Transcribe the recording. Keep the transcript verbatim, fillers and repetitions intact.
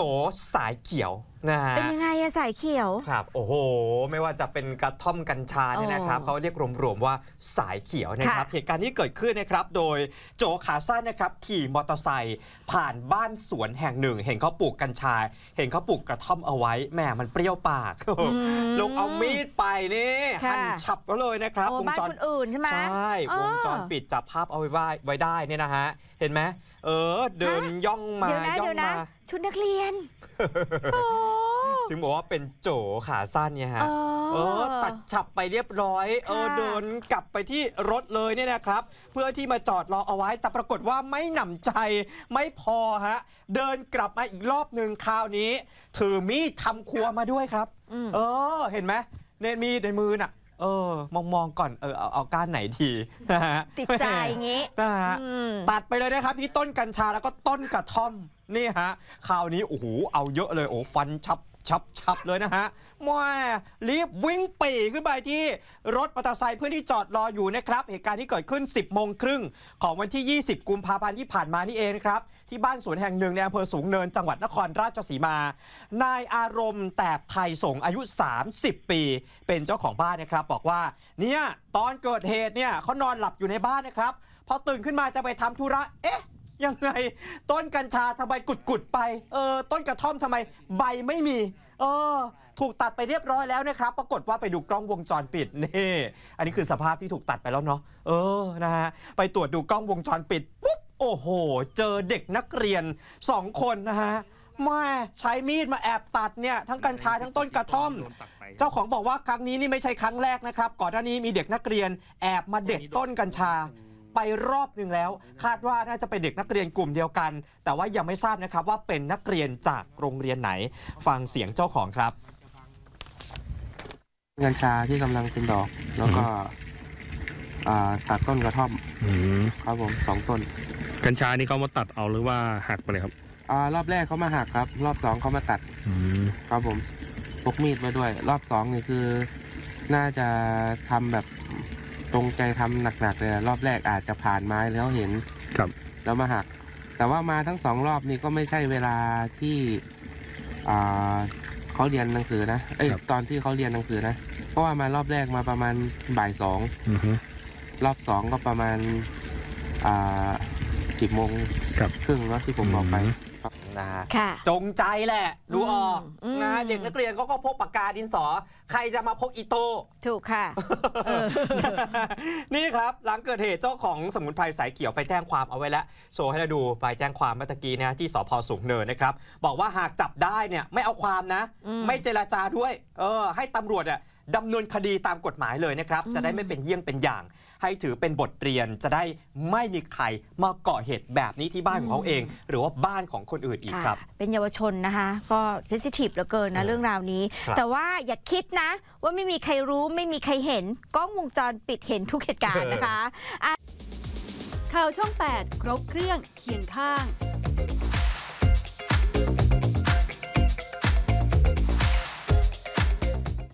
โจสายเขียวนะฮะเป็นยังไงอะสายเขียวครับโอ้โหไม่ว่าจะเป็นกระท่อมกัญชาเนี่ยนะครับเขาเรียกรวมๆว่าสายเขียวนะครับเหตุการณ์นี้เกิดขึ้นนะครับโดยโจขาสั้นนะครับขี่มอเตอร์ไซค์ผ่านบ้านสวนแห่งหนึ่งเห็นเขาปลูกกัญชาเห็นเขาปลูกกระท่อมเอาไว้แหมมันเปรี้ยวปากลงเอามีดไปนี่หั่นฉับเลยนะครับวงจรอื่นใช่ไหมใช่วงจรปิดจับภาพเอาไว้ได้เนี่ยนะฮะเห็นไหมเออเดินย่องมาย่องมาชุดนักเรียนจึงบอกว่าเป็นโจขาสั้นเนี่ยฮะเออตัดฉับไปเรียบร้อยเออเดินกลับไปที่รถเลยเนี่ยนะครับเพื่อที่มาจอดรอเอาไว้แต่ปรากฏว่าไม่หนำใจไม่พอฮะเดินกลับมาอีกรอบหนึ่งคราวนี้ถือมีดทำครัวมาด้วยครับเออเห็นไหมเนี่ยมีดในมือน่ะเออมองๆก่อนเออเอาเอาก้านไหนดีนะฮะติดใจอย่างงี้นะฮะตัดไปเลยนะครับที่ต้นกัญชาแล้วก็ต้นกระท่อมนี่ฮะคราวนี้โอ้โหเอาเยอะเลยโอ้ฟันชับชับชับเลยนะฮะมอรีบวิ่งปีขึ้นไปที่รถมอเตอร์ไซค์เพื่อนที่จอดรออยู่นะครับเหตุการณ์ที่เกิดขึ้น สิบโมงครึ่งของวันที่ยี่สิบกุมภาพันธ์ที่ผ่านมานี่เองครับที่บ้านสวนแห่งหนึ่งในอำเภอสูงเนินจังหวัดนครราชสีมานายอารมณ์แตบไทยสงอายุสามสิบปีเป็นเจ้าของบ้านนะครับบอกว่าเนี่ยตอนเกิดเหตุเนี่ยเขานอนหลับอยู่ในบ้านนะครับพอตื่นขึ้นมาจะไปทำธุระเอ๊ะยังไงต้นกัญชาทำไมกุดๆไปเออต้นกระท่อมทำไมใบไม่มีเออถูกตัดไปเรียบร้อยแล้วนะครับปรากฏว่าไปดูกล้องวงจรปิดนี่อันนี้คือสภาพที่ถูกตัดไปแล้วเนาะเออนะฮะไปตรวจดูกล้องวงจรปิดปุ๊บโอ้โหเจอเด็กนักเรียนสองคนนะฮะมาใช้มีดมาแอบตัดเนี่ยทั้งกัญชาทั้งต้นกระท่อมเจ้าของบอกว่าครั้งนี้นี่ไม่ใช่ครั้งแรกนะครับก่อนหน้านี้มีเด็กนักเรียนแอบมาเด็ดต้นกัญชาไปรอบหนึ่งแล้วคาดว่าน่าจะเป็นเด็กนักเรียนกลุ่มเดียวกันแต่ว่ายังไม่ทราบนะครับว่าเป็นนักเรียนจากโรงเรียนไหนฟังเสียงเจ้าของครับกัญชาที่กำลังเป็นดอกแล้วก็ตัดต้นกระท่อมครับผมสองต้นกัญชานี่เขามาตัดเอาหรือว่าหักไปเลยครับรอบแรกเขามาหักครับรอบสองเขามาตัดครับผมพกมีดมาด้วยรอบสองนี่คือน่าจะทำแบบตรงใจทำหนักๆเลยรอบแรกอาจจะผ่านไม้แล้วเห็นครับแล้วมาหักแต่ว่ามาทั้งสองรอบนี้ก็ไม่ใช่เวลาที่เขาเรียนหนังสือนะเอ้ยตอนที่เขาเรียนหนังสือนะเพราะว่ามารอบแรกมาประมาณบ่ายสองรอบสองก็ประมาณกี่โมงครึ่งแล้วที่ผมบอกไปจงใจแหละดูออกนะเด็กนักเรียนก็พกปากกาดินสอใครจะมาพกอิโต้ถูกค่ะนี่ครับหลังเกิดเหตุเจ้าของสมุนไพรสายเขียวไปแจ้งความเอาไว้แล้วโชว์ให้เราดูไปแจ้งความเมื่อกี้นะที่สภ.สูงเนินนะครับบอกว่าหากจับได้เนี่ยไม่เอาความนะไม่เจรจาด้วยเออให้ตำรวจอ่ะดำเนินคดีตามกฎหมายเลยนะครับจะได้ไม่เป็นเยี่ยงเป็นอย่างให้ถือเป็นบทเรียนจะได้ไม่มีใครมาก่อเหตุแบบนี้ที่บ้านของเขาเองหรือว่าบ้านของคนอื่นอีกครับเป็นเยาวชนนะคะก็เซนซิทีฟเหลือเกินนะเรื่องราวนี้แต่ว่าอย่าคิดนะว่าไม่มีใครรู้ไม่มีใครเห็นกล้องวงจรปิดเห็นทุกเหตุการณ์นะคะข่าวช่องแปดครบเครื่องเคียงข้าง